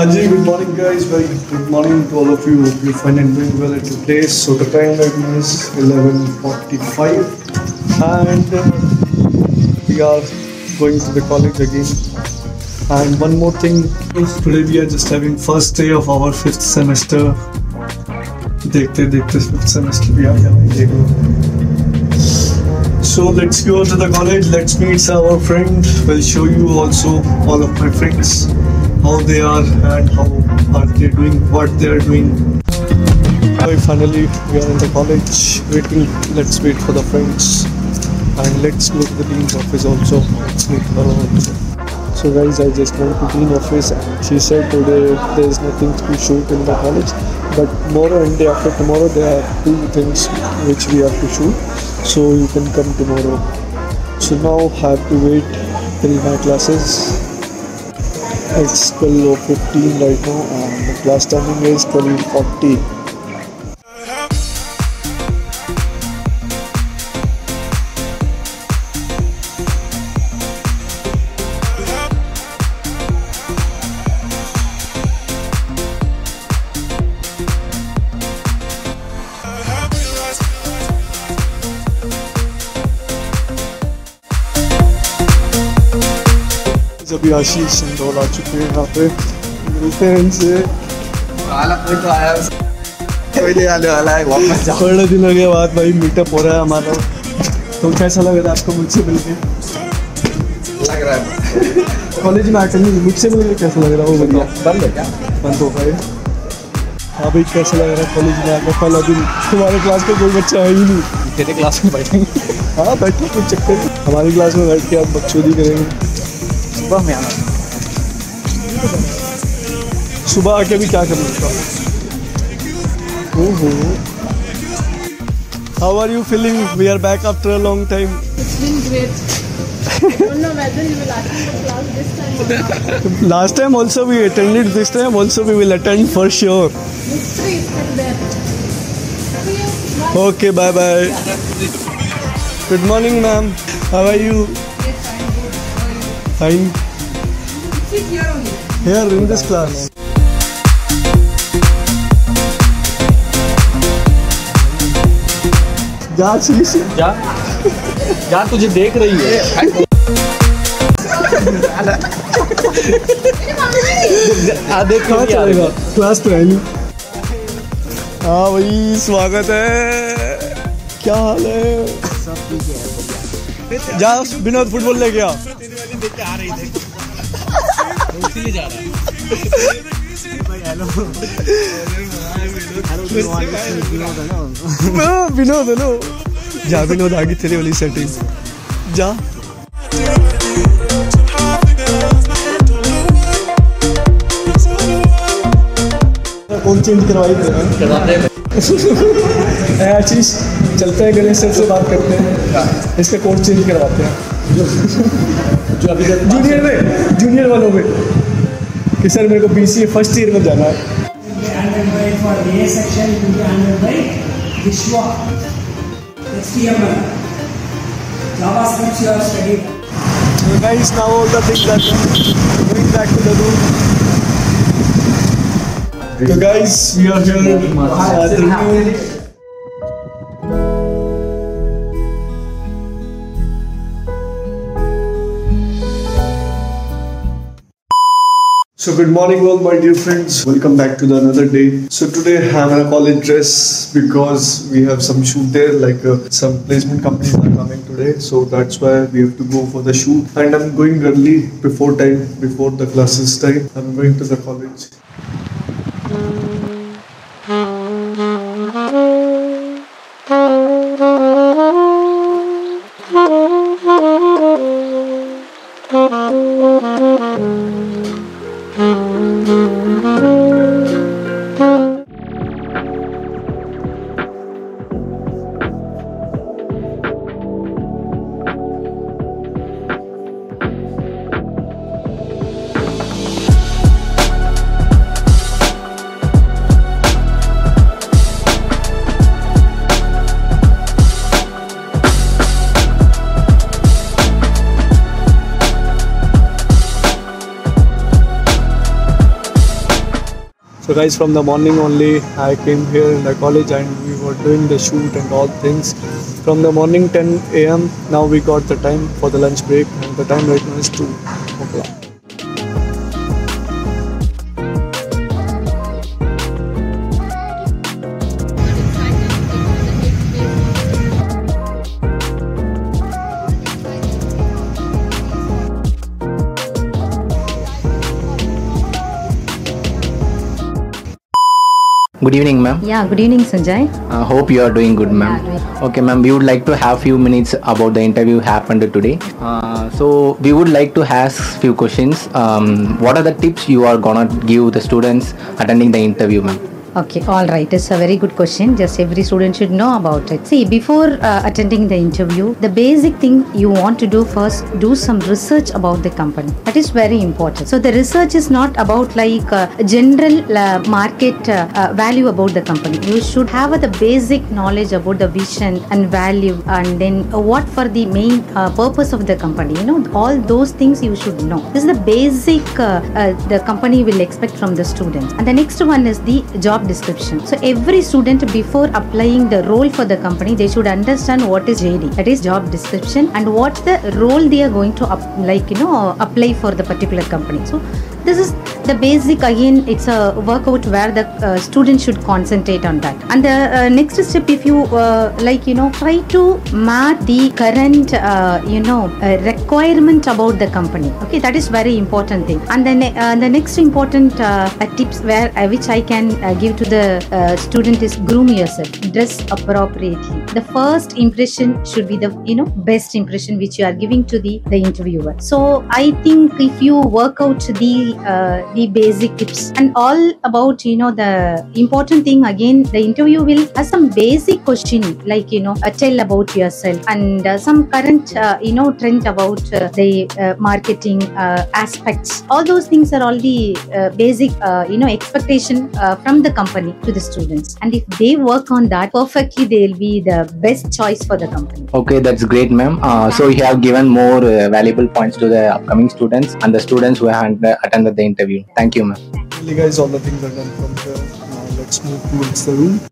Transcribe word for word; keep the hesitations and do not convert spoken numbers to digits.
Ajay, good morning guys, very good morning to all of you. Hope you find and doing well at your place. So the time right now is eleven forty-five and uh, we are going to the college again. And one more thing, today we are just having first day of our fifth semester. Dekhte dekhte fifth semester bhi aa gaya hai. So let's go to the college, let's meet our friend. We'll show you also all of my friends, how they are and how are they doing, what they are doing. So finally we are in the college waiting. Let's wait for the friends and let's go to the dean's office also. Let's meet her also. So guys, I just went to dean's office and she said today there is nothing to shoot in the college, but tomorrow and day after tomorrow there are two things which we have to shoot, so you can come tomorrow. So now I have to wait till my classes. It's twelve fifteen right now and the class timing is twelve forty. अभी आशीष सिंधौल आ चुके हैं यहाँ पे, मिलते हैं इनसे। तो आया आने वाला है वापस, थोड़ा दिनों के बाद भाई मीटअप हो रहा है हमारा। तो कैसा लग रहा है आपको मुझसे मिलके? लग रहा है कॉलेज में आकर मुझसे मिलकर कैसा लग रहा है? वो बताओ, बंद हो क्या? बंद हो गए। हाँ भाई, कैसा लग रहा है कॉलेज में आकर? पहला दिन तुम्हारे क्लास का कोई बच्चा है ही नहीं। तेरे क्लास में बैठेंगे? हाँ बैठे, कुछ चक्कर हमारी क्लास में बैठ के आप बकचोदी करेंगे। सुबह में आना, सुबह आके भी क्या करना। ओहो, how are you feeling? We are back after a long time. Last time also we attended, this time also we will attend for sure. Okay, bye bye, good morning ma'am, how are you? Fine. Sit here only. Here in this class. जा शीश, जा जा, तुझे देख रही है। आ देख, कहाँ चलेगा क्लास तो है नहीं। हाँ भाई, स्वागत है, क्या हाल है? सब ठीक है। जा विनोद, फुटबॉल लेके आ। आ रही थी तो जा रहा भाई। हेलो विनोद, हेलो जा विनोद, आगे तेरे वाली सेटिंग जा। कौन चेंज करवाई है? आशीष, चलते हैं गणेश सर से बात करते हैं, इसका कोड चेंज करवाते हैं। जो अभी जूनियर में, जूनियर वालों में कि सर मेरे को बीसीए फर्स्ट ईयर में जाना है। तो guys we are here. So good morning all my dear friends, welcome back to the another day. So today I have a college dress because we have some shoot there, like uh, some placement companies are coming today, so that's why we have to go for the shoot. And I'm going early before time, before the classes time. I'm going to the college. guys, from the morning only I came here in the college and we were doing the shoot and all things from the morning ten A M Now we got the time for the lunch break and the time right now is two o'clock. Good evening, ma'am. Yeah, good evening, Sanjay. I uh, hope you are doing good, ma'am. Yeah, okay, ma'am, we would like to have few minutes about the interview happened today. Uh, so we would like to ask few questions. Um, what are the tips you are gonna give the students attending the interview, ma'am? Okay, all right. It's a very good question. Just every student should know about it. See, before uh, attending the interview, the basic thing you want to do first, do some research about the company. That is very important. So the research is not about like uh, general uh, market uh, uh, value about the company. You should have uh, the basic knowledge about the vision and value, and then uh, what for the main uh, purpose of the company. You know, all those things you should know. This is the basic uh, uh, the company will expect from the students. And the next one is the job description. So every student before applying the role for the company, they should understand what is J D, that is job description, and what's the role they are going to up, like you know apply for the particular company. So this is the basic. Again, it's a workout where the uh, student should concentrate on that. And the uh, next step, if you uh, like you know try to match the current uh, you know uh, requirement about the company. Okay, that is very important thing. And then uh, the next important uh, tips where uh, which I can uh, give to the uh, student is groom yourself, dress appropriately. The first impression should be the you know best impression which you are giving to the the interviewer. So I think if you work out the uh, the basic tips and all about you know the important thing, again the interview will have some basic question like you know uh, tell about yourself and uh, some current uh, you know trend about uh, the uh, marketing uh, aspects. All those things are all the uh, basic uh, you know expectation uh, from the company company to the students, and if they work on that perfectly, they'll be the best choice for the company. Okay, that's great, ma'am. Uh, so you have given more uh, valuable points to the upcoming students and the students who have attended the interview. Thank you, ma'am. Really guys, all the things are done from here. Now let's move towards the room.